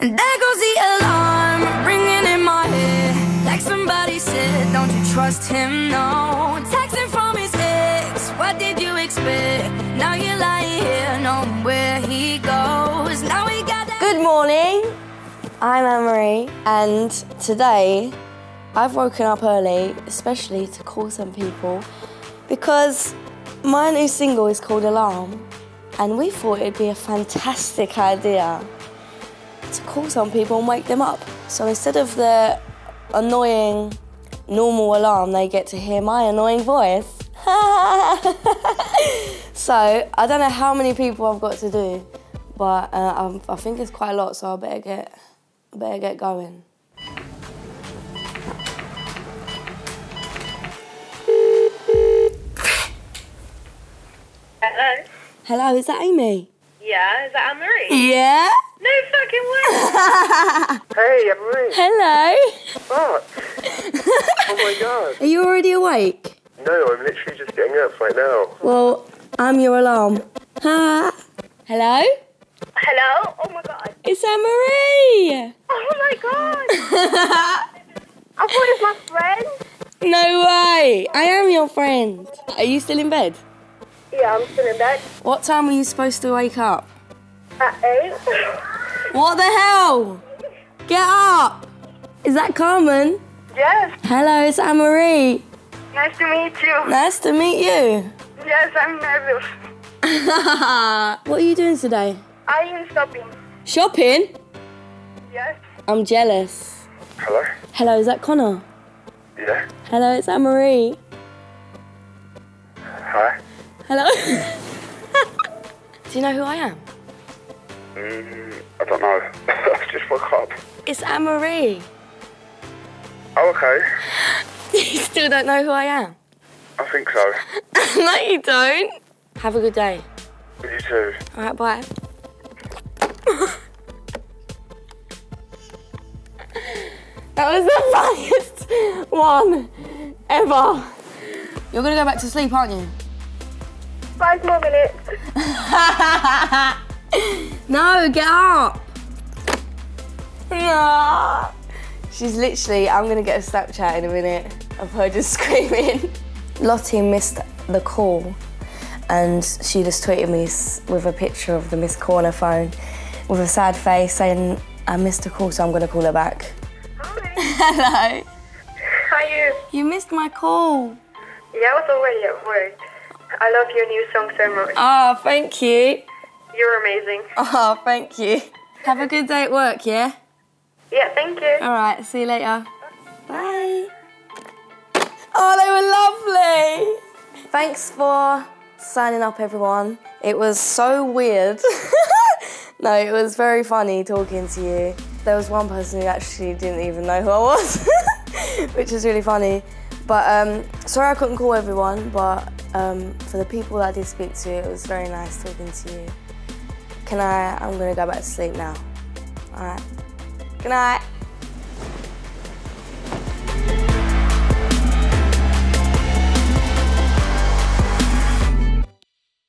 And there goes the alarm, ringing in my head. Like somebody said, don't you trust him, no. Texting from his ex, what did you expect? Now you're lying here, knowing where he goes. Now we got that. Good morning, I'm Anne-Marie, and today I've woken up early, especially to call some people, because my new single is called Alarm, and we thought it'd be a fantastic idea to call some people and wake them up. So instead of the annoying normal alarm, they get to hear my annoying voice. So I don't know how many people I've got to do, but I think it's quite a lot. So I better get going. Hello. Hello, is that Amy? Yeah, is that Anne-Marie? Yeah. No fucking way! Hey, Anne-Marie. Hello. What? Oh my god. Are you already awake? No, I'm literally just getting up right now. Well, I'm your alarm. Hello? Hello? Oh my god. It's Anne-Marie! Oh my god! I thought it was my friend. No way! I am your friend. Are you still in bed? Yeah, I'm still in bed. What time were you supposed to wake up? At 8. What the hell? Get up! Is that Carmen? Yes. Hello, it's Anne-Marie. Nice to meet you. Nice to meet you. Yes, I'm nervous. What are you doing today? I am shopping. Shopping? Yes. I'm jealous. Hello? Hello, is that Connor? Yeah. Hello, it's Anne-Marie. Hi. Hello? Do you know who I am? I don't know. I just woke up. It's Anne-Marie. Oh, okay. You still don't know who I am? I think so. No, you don't. Have a good day. You too. All right, bye. That was the funniest one ever. You're going to go back to sleep, aren't you? 5 more minutes. No, get up! No. She's literally, I'm gonna get a Snapchat in a minute of her just screaming. Lottie missed the call and she just tweeted me with a picture of the missed call on her phone with a sad face saying, I missed a call, so I'm gonna call her back. Hi. Hello. How are you? You missed my call. Yeah, I was already at work. I love your new song so much. Oh, thank you. You're amazing. Oh, thank you. Have a good day at work, yeah? Yeah, thank you. All right, see you later. Bye. Oh, they were lovely. Thanks for signing up, everyone. It was so weird. No, it was very funny talking to you. There was one person who actually didn't even know who I was, which is really funny. But sorry I couldn't call everyone, but for the people that I did speak to, it was very nice talking to you. I'm gonna go back to sleep now. All right. Good night.